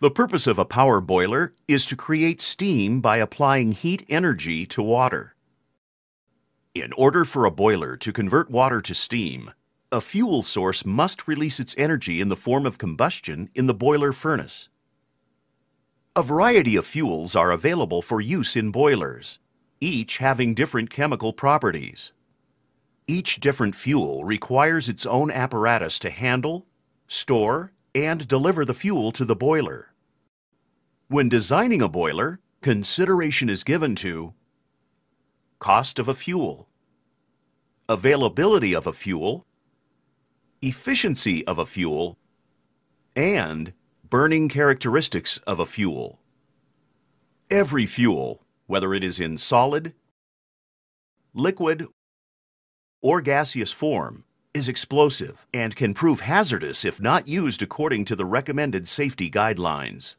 The purpose of a power boiler is to create steam by applying heat energy to water. In order for a boiler to convert water to steam, a fuel source must release its energy in the form of combustion in the boiler furnace. A variety of fuels are available for use in boilers, each having different chemical properties. Each different fuel requires its own apparatus to handle, store, and deliver the fuel to the boiler. When designing a boiler, consideration is given to cost of a fuel, availability of a fuel, efficiency of a fuel, and burning characteristics of a fuel. Every fuel, whether it is in solid, liquid, or gaseous form, is explosive and can prove hazardous if not used according to the recommended safety guidelines.